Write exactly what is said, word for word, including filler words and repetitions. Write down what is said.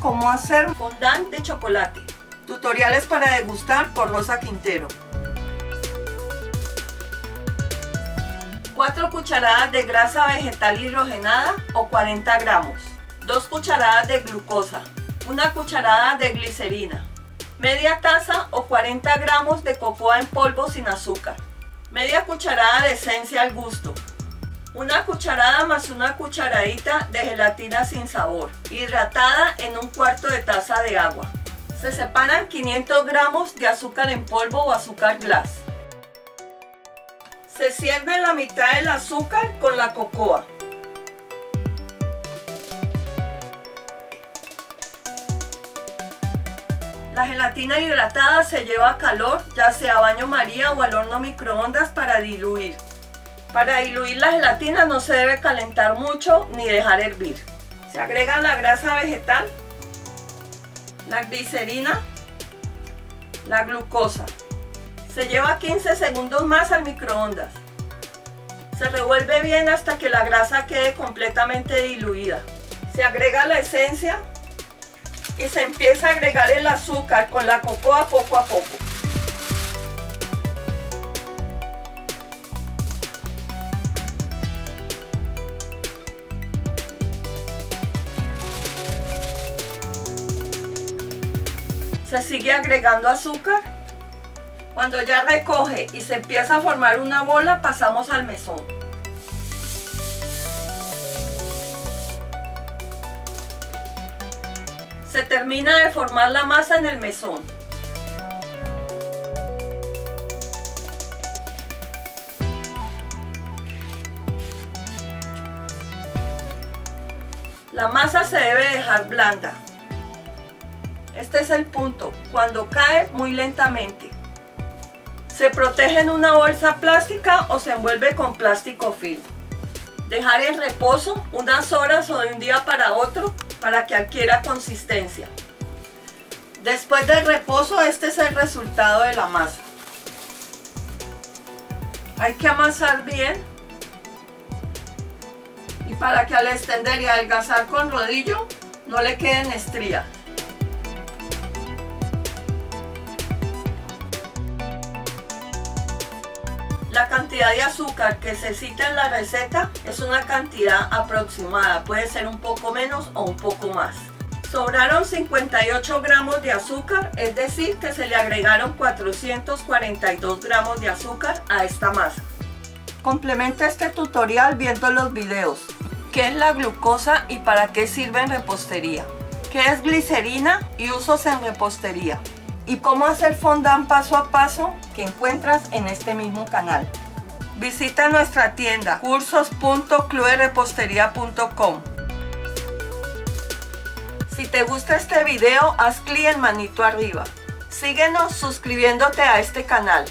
cómo hacer fondant de chocolate. Tutoriales para degustar por Rosa Quintero. cuatro cucharadas de grasa vegetal hidrogenada o cuarenta gramos. dos cucharadas de glucosa. una cucharada de glicerina. media taza o cuarenta gramos de cocoa en polvo sin azúcar. media cucharada de esencia al gusto. una cucharada más una cucharadita de gelatina sin sabor, hidratada en un cuarto de taza de agua. Se separan quinientos gramos de azúcar en polvo o azúcar glass. Se sirve la mitad del azúcar con la cocoa. La gelatina hidratada se lleva a calor, ya sea a baño María o al horno microondas, para diluir. Para diluir la gelatina no se debe calentar mucho ni dejar hervir. Se agrega la grasa vegetal, la glicerina, la glucosa. Se lleva quince segundos más al microondas. Se revuelve bien hasta que la grasa quede completamente diluida. Se agrega la esencia y se empieza a agregar el azúcar con la cocoa poco a poco. Se sigue agregando azúcar. Cuando ya recoge y se empieza a formar una bola, pasamos al mesón. Se termina de formar la masa en el mesón. La masa se debe dejar blanda. Este es el punto, cuando cae muy lentamente. Se protege en una bolsa plástica o se envuelve con plástico film. Dejar en reposo unas horas o de un día para otro para que adquiera consistencia. Después del reposo, este es el resultado de la masa. Hay que amasar bien, y para que al extender y adelgazar con rodillo no le queden estrías. La cantidad de azúcar que se cita en la receta es una cantidad aproximada, puede ser un poco menos o un poco más. Sobraron cincuenta y ocho gramos de azúcar, es decir que se le agregaron cuatrocientos cuarenta y dos gramos de azúcar a esta masa. Complementa este tutorial viendo los videos: ¿qué es la glucosa y para qué sirve en repostería? ¿Qué es glicerina y usos en repostería? Y cómo hacer fondant paso a paso, que encuentras en este mismo canal. Visita nuestra tienda cursos punto club de repostería punto com. Si te gusta este video, haz clic en manito arriba. Síguenos suscribiéndote a este canal.